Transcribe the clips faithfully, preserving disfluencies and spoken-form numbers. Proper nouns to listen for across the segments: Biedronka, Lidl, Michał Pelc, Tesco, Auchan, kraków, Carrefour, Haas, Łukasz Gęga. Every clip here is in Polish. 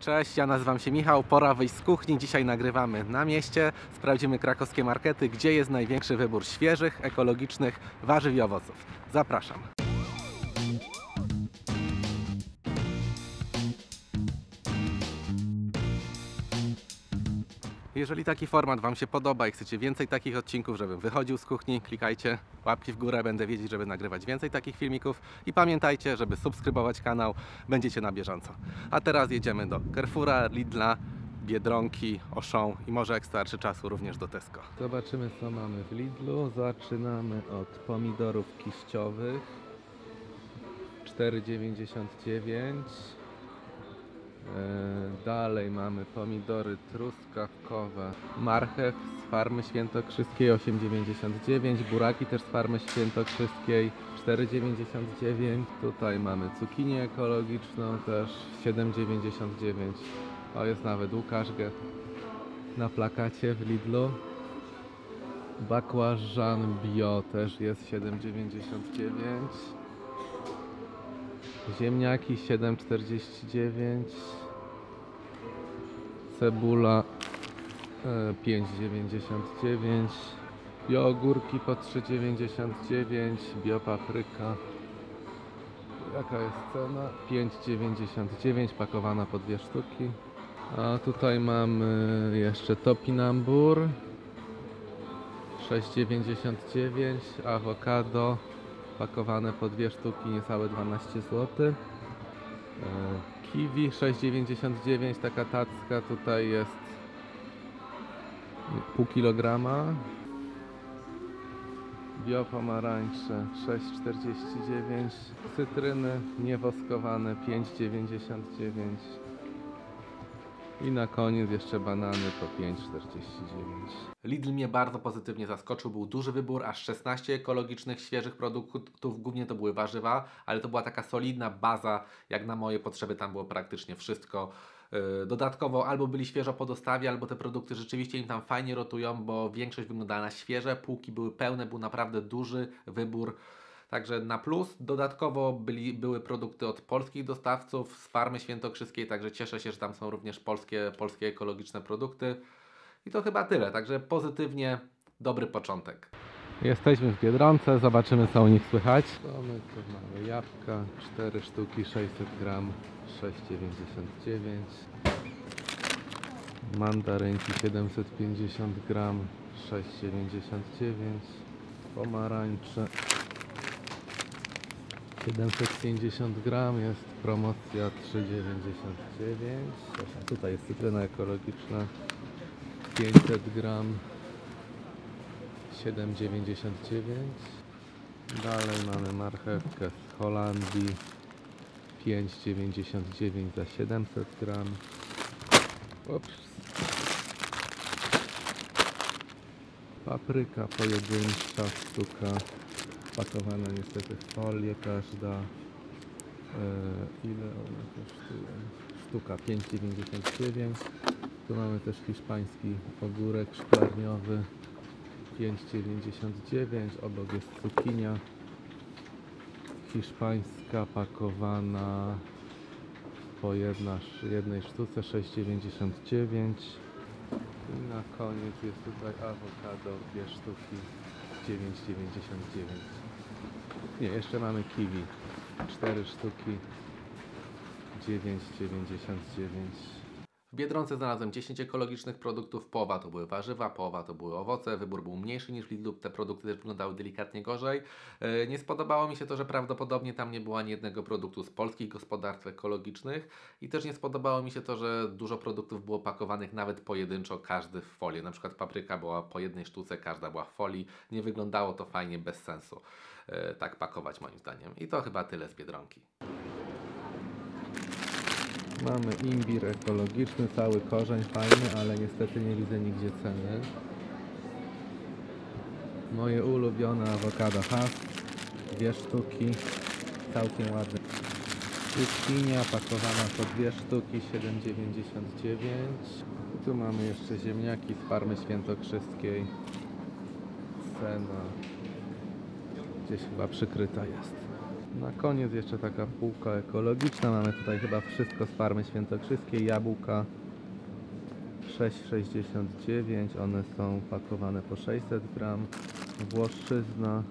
Cześć, ja nazywam się Michał, pora wyjść z kuchni. Dzisiaj nagrywamy na mieście, sprawdzimy krakowskie markety, gdzie jest największy wybór świeżych, ekologicznych warzyw i owoców. Zapraszam! Jeżeli taki format Wam się podoba i chcecie więcej takich odcinków, żebym wychodził z kuchni, klikajcie łapki w górę, będę wiedzieć, żeby nagrywać więcej takich filmików i pamiętajcie, żeby subskrybować kanał, będziecie na bieżąco. A teraz jedziemy do Carrefoura, Lidla, Biedronki, Auchan i może jak starszy czasu również do Tesco. Zobaczymy, co mamy w Lidlu. Zaczynamy od pomidorów kiściowych, cztery dziewięćdziesiąt dziewięć. Dalej mamy pomidory truskawkowe, marchew z Farmy Świętokrzyskiej osiem dziewięćdziesiąt dziewięć, buraki też z Farmy Świętokrzyskiej cztery dziewięćdziesiąt dziewięć. Tutaj mamy cukinię ekologiczną też siedem dziewięćdziesiąt dziewięć. O, jest nawet Łukasz Gęga na plakacie w Lidlu. Bakłażan bio też jest siedem dziewięćdziesiąt dziewięć. Ziemniaki siedem czterdzieści dziewięć, cebula pięć dziewięćdziesiąt dziewięć, biogórki po trzy dziewięćdziesiąt dziewięć, biopapryka. Jaka jest cena? pięć dziewięćdziesiąt dziewięć, pakowana po dwie sztuki. A tutaj mamy jeszcze topinambur sześć dziewięćdziesiąt dziewięć, awokado pakowane po dwie sztuki, niecałe dwanaście złotych. Kiwi sześć dziewięćdziesiąt dziewięć, taka tacka, tutaj jest pół kilograma. Biopomarańcze sześć czterdzieści dziewięć, cytryny niewoskowane pięć dziewięćdziesiąt dziewięć i na koniec jeszcze banany po pięć czterdzieści dziewięć. Lidl mnie bardzo pozytywnie zaskoczył, był duży wybór, aż szesnaście ekologicznych, świeżych produktów, głównie to były warzywa, ale to była taka solidna baza, jak na moje potrzeby, tam było praktycznie wszystko. Dodatkowo albo byli świeżo po dostawie, albo te produkty rzeczywiście im tam fajnie rotują, bo większość wyglądała na świeże, półki były pełne, był naprawdę duży wybór. Także na plus. Dodatkowo byli, były produkty od polskich dostawców z Farmy Świętokrzyskiej, także cieszę się, że tam są również polskie, polskie ekologiczne produkty. I to chyba tyle, także pozytywnie dobry początek. Jesteśmy w Biedronce, zobaczymy, co u nich słychać. To my tu mamy jabłka, cztery sztuki, sześćset gram, sześć dziewięćdziesiąt dziewięć. Mandarynki siedemset pięćdziesiąt gram, sześć dziewięćdziesiąt dziewięć. Pomarańcze siedemset pięćdziesiąt gram, jest promocja trzy dziewięćdziesiąt dziewięć. Tutaj jest cytryna ekologiczna pięćset gram, siedem dziewięćdziesiąt dziewięć. Dalej mamy marchewkę z Holandii pięć dziewięćdziesiąt dziewięć za siedemset gram. Ups. Papryka pojedyncza sztuka, pakowana niestety w folię każda. Yy, ile ona kosztuje? Sztuka pięć dziewięćdziesiąt dziewięć. Tu mamy też hiszpański ogórek szklarniowy pięć dziewięćdziesiąt dziewięć, obok jest cukinia hiszpańska pakowana po jedna, jednej sztuce sześć dziewięćdziesiąt dziewięć. I na koniec jest tutaj awokado, dwie sztuki dziewięć dziewięćdziesiąt dziewięć. Nie, jeszcze mamy kiwi, cztery sztuki dziewięć dziewięćdziesiąt dziewięć. W Biedronce znalazłem dziesięć ekologicznych produktów, połowa to były warzywa, połowa to były owoce, wybór był mniejszy niż w Lidlu, te produkty też wyglądały delikatnie gorzej. Nie spodobało mi się to, że prawdopodobnie tam nie było ani jednego produktu z polskich gospodarstw ekologicznych i też nie spodobało mi się to, że dużo produktów było pakowanych nawet pojedynczo, każdy w folię. Na przykład papryka była po jednej sztuce, każda była w folii, nie wyglądało to fajnie, bez sensu tak pakować moim zdaniem. I to chyba tyle z Biedronki. Mamy imbir ekologiczny, cały korzeń, fajny, ale niestety nie widzę nigdzie ceny. Moje ulubione awokado Haas, dwie sztuki, całkiem ładne. Cukinia pakowana po dwie sztuki, siedem dziewięćdziesiąt dziewięć. Tu mamy jeszcze ziemniaki z Farmy Świętokrzyskiej. Cena gdzieś chyba przykryta jest. Na koniec jeszcze taka półka ekologiczna. Mamy tutaj chyba wszystko z farmy świętokrzyskiej. Jabłka sześć sześćdziesiąt dziewięć. One są pakowane po sześćset gramów. Włoszyzna.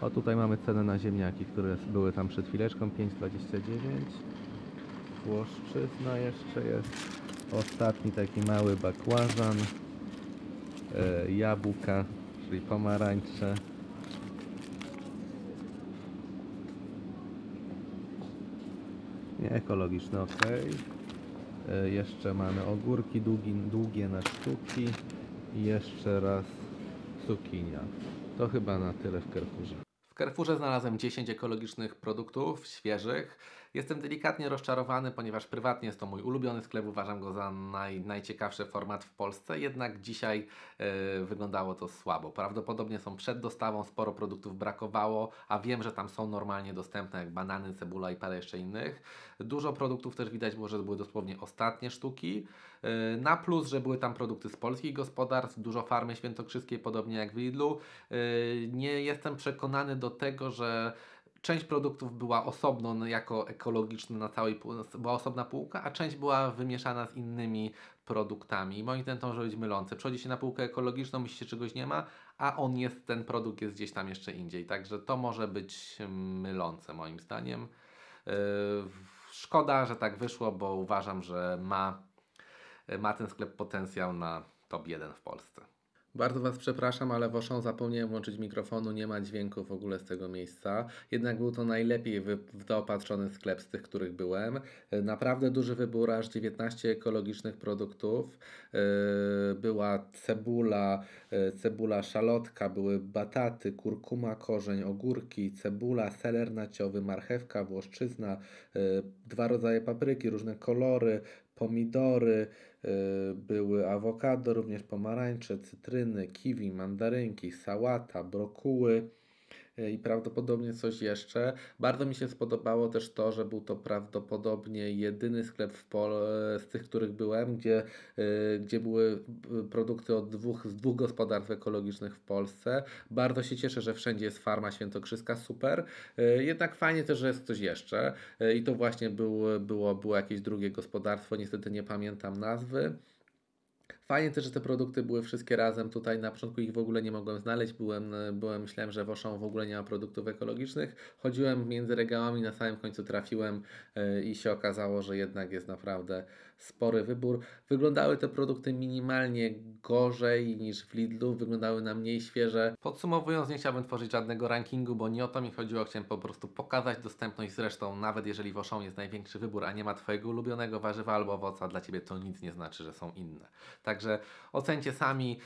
O, tutaj mamy cenę na ziemniaki, które były tam przed chwileczką. pięć dwadzieścia dziewięć. Włoszczyzna jeszcze jest. Ostatni taki mały bakłażan. Yy, jabłka, czyli pomarańcze. Nie, ekologiczne, ok. Yy, jeszcze mamy ogórki długi, długie na sztuki. I jeszcze raz cukinia. To chyba na tyle w Carrefourze. W Carrefourze znalazłem dziesięć ekologicznych produktów, świeżych. Jestem delikatnie rozczarowany, ponieważ prywatnie jest to mój ulubiony sklep, uważam go za naj, najciekawszy format w Polsce, jednak dzisiaj yy, wyglądało to słabo. Prawdopodobnie są przed dostawą, sporo produktów brakowało, a wiem, że tam są normalnie dostępne, jak banany, cebula i parę jeszcze innych. Dużo produktów też widać było, że były dosłownie ostatnie sztuki. Yy, na plus, że były tam produkty z polskich gospodarstw, dużo farmy świętokrzyskiej, podobnie jak w Lidlu. Yy, nie jestem przekonany do tego, że część produktów była osobno jako ekologiczna, na całej była osobna półka, a część była wymieszana z innymi produktami. Moim zdaniem to może być mylące. Przechodzi się na półkę ekologiczną, myśli, że czegoś nie ma, a on jest, ten produkt jest gdzieś tam jeszcze indziej. Także to może być mylące moim zdaniem. Yy, szkoda, że tak wyszło, bo uważam, że ma, ma ten sklep potencjał na top jeden w Polsce. Bardzo Was przepraszam, ale w Auchan zapomniałem włączyć mikrofonu, nie ma dźwięku w ogóle z tego miejsca. Jednak był to najlepiej dopatrzony sklep z tych, których byłem. Naprawdę duży wybór, aż dziewiętnaście ekologicznych produktów. Była cebula, cebula szalotka, były bataty, kurkuma, korzeń, ogórki, cebula, seler naciowy, marchewka, włoszczyzna, dwa rodzaje papryki, różne kolory, pomidory, yy, były awokado, również pomarańcze, cytryny, kiwi, mandarynki, sałata, brokuły yy, i prawdopodobnie coś jeszcze. Bardzo mi się spodobało też to, że był to prawdopodobnie jedyny sklep w Pol z tych, których byłem, gdzie, yy, gdzie były produkty od dwóch, z dwóch gospodarstw ekologicznych w Polsce. Bardzo się cieszę, że wszędzie jest farma świętokrzyska, super. Yy, jednak fajnie też, że jest coś jeszcze yy, i to właśnie był, było, było jakieś drugie gospodarstwo, niestety nie pamiętam nazwy. Fajnie też, że te produkty były wszystkie razem tutaj. Na początku ich w ogóle nie mogłem znaleźć. Byłem, byłem, myślałem, że w Auchan w ogóle nie ma produktów ekologicznych. Chodziłem między regałami, na samym końcu trafiłem yy, i się okazało, że jednak jest naprawdę spory wybór. Wyglądały te produkty minimalnie gorzej niż w Lidlu. Wyglądały na mniej świeże. Podsumowując, nie chciałbym tworzyć żadnego rankingu, bo nie o to mi chodziło. Chciałem po prostu pokazać dostępność. Zresztą nawet jeżeli w Auchan jest największy wybór, a nie ma Twojego ulubionego warzywa albo owoca, dla Ciebie to nic nie znaczy, że są inne. Tak. Także ocencie sami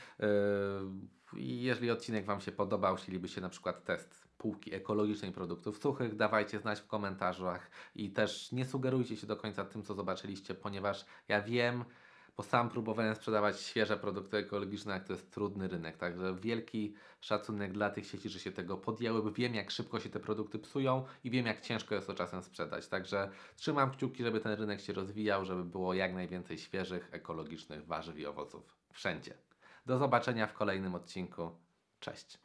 i yy, jeżeli odcinek Wam się podobał, chcielibyście na przykład test półki ekologicznej produktów suchych, dawajcie znać w komentarzach i też nie sugerujcie się do końca tym, co zobaczyliście, ponieważ ja wiem, bo sam próbowałem sprzedawać świeże produkty ekologiczne, jak to jest trudny rynek. Także wielki szacunek dla tych sieci, że się tego podjęły. Wiem, jak szybko się te produkty psują i wiem, jak ciężko jest to czasem sprzedać. Także trzymam kciuki, żeby ten rynek się rozwijał, żeby było jak najwięcej świeżych, ekologicznych warzyw i owoców wszędzie. Do zobaczenia w kolejnym odcinku. Cześć!